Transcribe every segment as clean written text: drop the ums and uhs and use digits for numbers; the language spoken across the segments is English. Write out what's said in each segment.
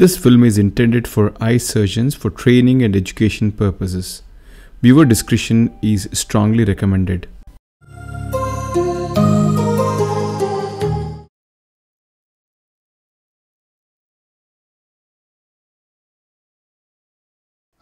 This film is intended for eye surgeons for training and education purposes. Viewer discretion is strongly recommended.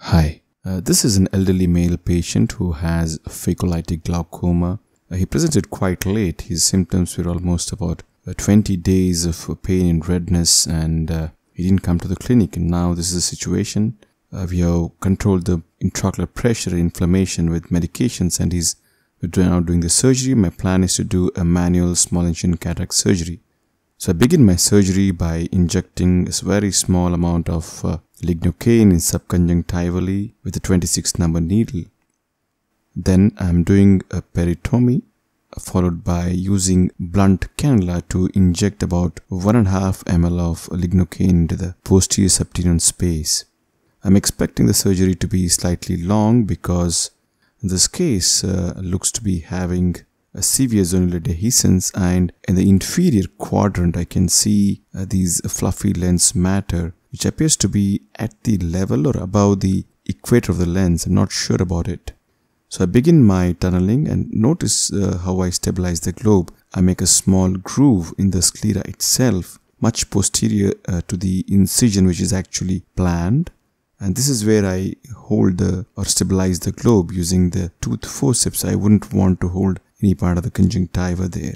Hi, this is an elderly male patient who has phacolytic glaucoma. He presented quite late. His symptoms were almost about 20 days of pain and redness, and he didn't come to the clinic. And now this is the situation. We have controlled the intraocular pressure and inflammation with medications, and he's now doing the surgery. My plan is to do a manual small incision cataract surgery. So I begin my surgery by injecting a very small amount of lignocaine in subconjunctively with a 26 number needle. Then I'm doing a peritomy, followed by using blunt cannula to inject about 1.5 ml of lignocaine into the posterior subtenon space. I'm expecting the surgery to be slightly long because in this case looks to be having a severe zonular dehiscence, and in the inferior quadrant I can see these fluffy lens matter, which appears to be at the level or above the equator of the lens. I'm not sure about it. So I begin my tunneling, and notice how I stabilize the globe. I make a small groove in the sclera itself, much posterior to the incision which is actually planned. And this is where I hold or stabilize the globe using the tooth forceps. I wouldn't want to hold any part of the conjunctiva there.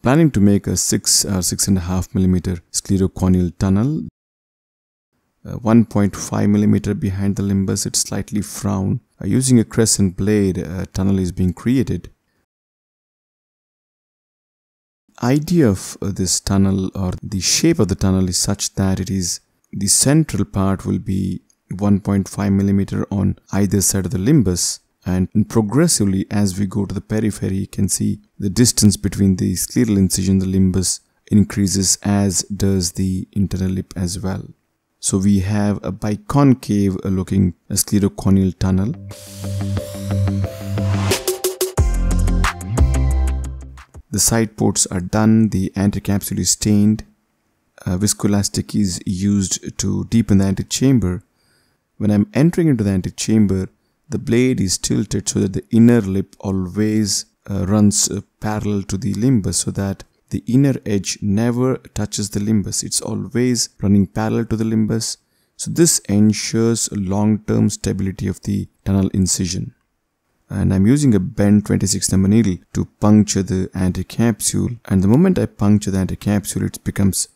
Planning to make a 6 or 6.5 mm sclerocorneal tunnel. 1.5 mm behind the limbus, it's slightly frown. Using a crescent blade, a tunnel is being created. Idea of this tunnel, or the shape of the tunnel, is such that it is the central part will be 1.5 mm on either side of the limbus, and progressively as we go to the periphery, you can see the distance between the scleral incision and the limbus increases, as does the internal lip as well. So we have a biconcave looking sclerocorneal tunnel. The side ports are done, the anti-capsule is stained, viscoelastic is used to deepen the antechamber. When I'm entering into the antechamber, the blade is tilted so that the inner lip always runs parallel to the limbus, so that the inner edge never touches the limbus. It's always running parallel to the limbus. So this ensures long-term stability of the tunnel incision. And I'm using a bent 26 number needle to puncture the anticapsule. And the moment I puncture the anticapsule, it becomes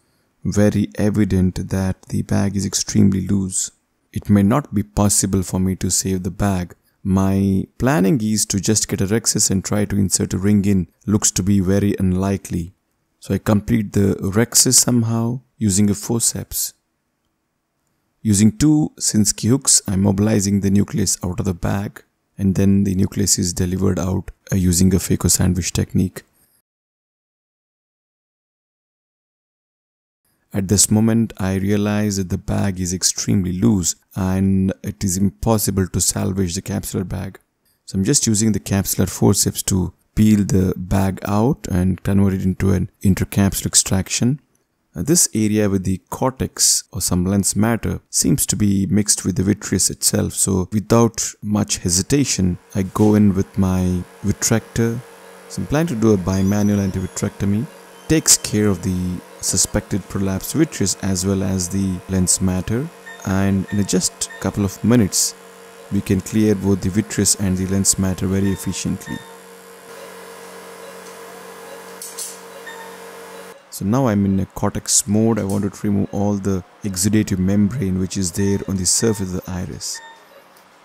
very evident that the bag is extremely loose. It may not be possible for me to save the bag. My planning is to just get a rexis and try to insert a ring in. Looks to be very unlikely. So I complete the rexis somehow using a forceps. Using 2 Sinsky hooks, I'm mobilizing the nucleus out of the bag, and then the nucleus is delivered out using a phaco sandwich technique. At this moment, I realize that the bag is extremely loose and it is impossible to salvage the capsular bag. So I'm just using the capsular forceps to peel the bag out and convert it into an intercapsular extraction. This area with the cortex or some lens matter seems to be mixed with the vitreous itself. So without much hesitation, I go in with my vitrector. So I'm planning to do a bimanual antivitrectomy. Takes care of the suspected prolapsed vitreous as well as the lens matter, and in just a couple of minutes we can clear both the vitreous and the lens matter very efficiently. So now I'm in a cortex mode. I wanted to remove all the exudative membrane which is there on the surface of the iris.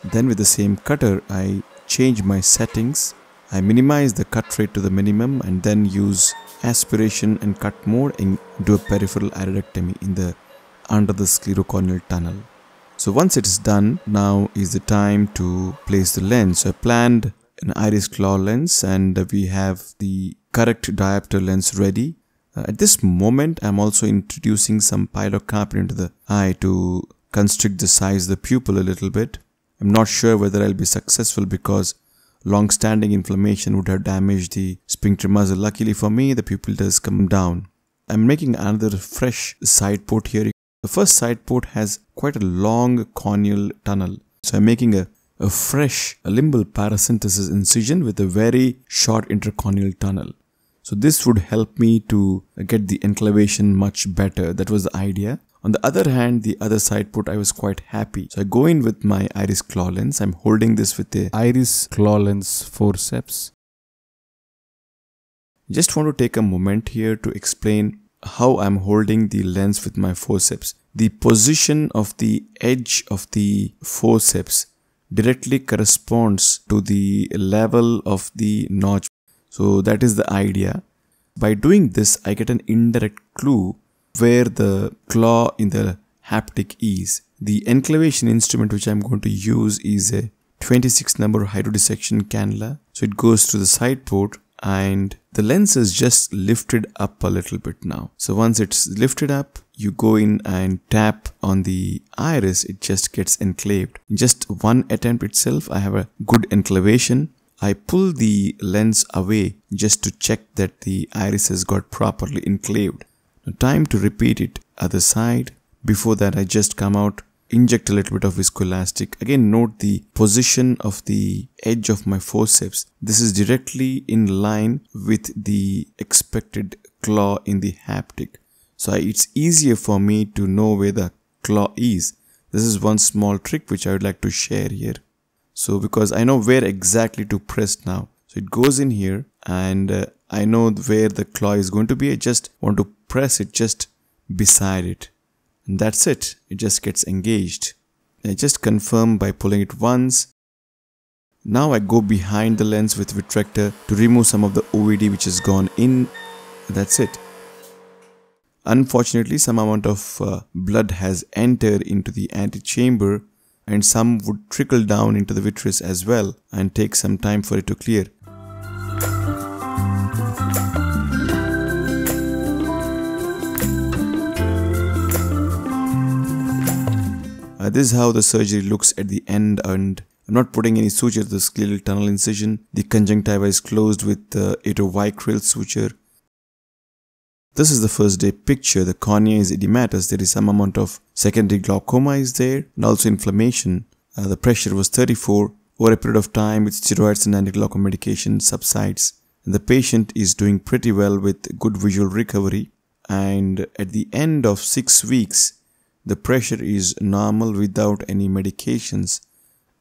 Then with the same cutter I change my settings. I minimize the cut rate to the minimum and then use aspiration and cut mode and do a peripheral iridectomy under the sclerocorneal tunnel. So once it is done, now is the time to place the lens. So I planned an iris claw lens, and we have the correct diopter lens ready. At this moment, I'm also introducing some pilocarpine into the eye to constrict the size of the pupil a little bit. I'm not sure whether I'll be successful because long-standing inflammation would have damaged the sphincter muscle. Luckily for me, the pupil does come down. I'm making another fresh side port here. The first side port has quite a long corneal tunnel. So I'm making a fresh limbal paracentesis incision with a very short intercorneal tunnel. So this would help me to get the enclavation much better. That was the idea. On the other hand, the other side port, I was quite happy. So I go in with my iris claw lens. I'm holding this with the iris claw lens forceps. Just want to take a moment here to explain how I'm holding the lens with my forceps. The position of the edge of the forceps directly corresponds to the level of the notch. So that is the idea. By doing this, I get an indirect clue where the claw in the haptic is. The enclavation instrument which I'm going to use is a 26 number hydrodissection cannula. So it goes to the side port and the lens is just lifted up a little bit now. So once it's lifted up, you go in and tap on the iris, it just gets enclaved. In just one attempt itself, I have a good enclavation. I pull the lens away just to check that the iris has got properly enclaved. Now time to repeat it other side. Before that, I just come out, inject a little bit of viscoelastic. Again, note the position of the edge of my forceps. This is directly in line with the expected claw in the haptic. So it's easier for me to know where the claw is. This is one small trick which I would like to share here. So because I know where exactly to press now. So it goes in here and I know where the claw is going to be. I just want to press it just beside it, and that's it. It just gets engaged. I just confirm by pulling it once. Now I go behind the lens with vitrector to remove some of the OVD which has gone in. That's it. Unfortunately, some amount of blood has entered into the antechamber, and some would trickle down into the vitreous as well and take some time for it to clear. This is how the surgery looks at the end, and I'm not putting any suture to the scleral tunnel incision. The conjunctiva is closed with the Etho-Vicryl suture. This is the first day picture. The cornea is edematous. There is some amount of secondary glaucoma is there, and also inflammation. The pressure was 34. Over a period of time with steroids and anti-glaucoma medication subsides. And the patient is doing pretty well with good visual recovery. And at the end of 6 weeks, the pressure is normal without any medications,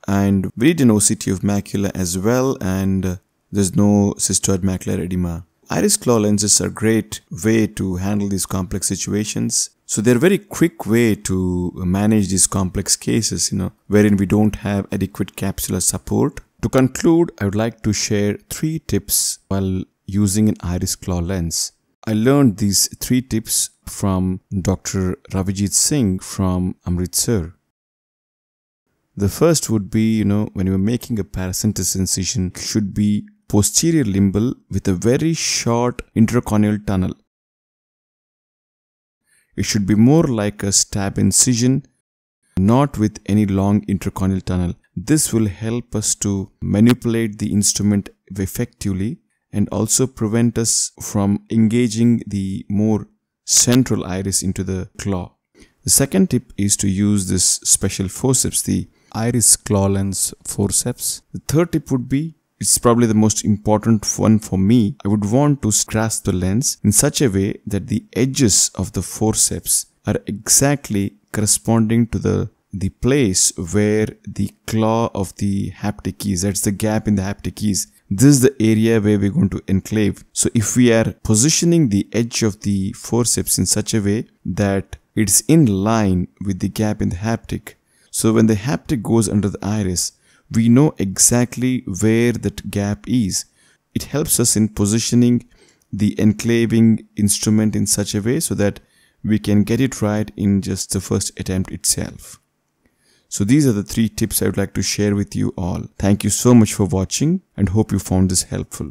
and we did an OCT of macula as well, and there's no cystoid macular edema. Iris claw lenses are a great way to handle these complex situations. So they're a very quick way to manage these complex cases, wherein we don't have adequate capsular support. To conclude, I would like to share 3 tips while using an iris claw lens. I learned these 3 tips from Dr. Ravijit Singh from Amritsar. The first would be, when you're making a paracentesis incision, it should be posterior limbal with a very short intercorneal tunnel. It should be more like a stab incision, not with any long intercorneal tunnel. This will help us to manipulate the instrument effectively and also prevent us from engaging the more central iris into the claw. The second tip is to use this special forceps, the iris claw lens forceps. The third tip would be, it's probably the most important one for me, I would want to grasp the lens in such a way that the edges of the forceps are exactly corresponding to the place where the claw of the haptic is. That's the gap in the haptic is. This is the area where we're going to enclave. So if we are positioning the edge of the forceps in such a way that it's in line with the gap in the haptic, so when the haptic goes under the iris, we know exactly where that gap is. It helps us in positioning the enclaving instrument in such a way so that we can get it right in just the first attempt itself. So these are the 3 tips I would like to share with you all. Thank you so much for watching and hope you found this helpful.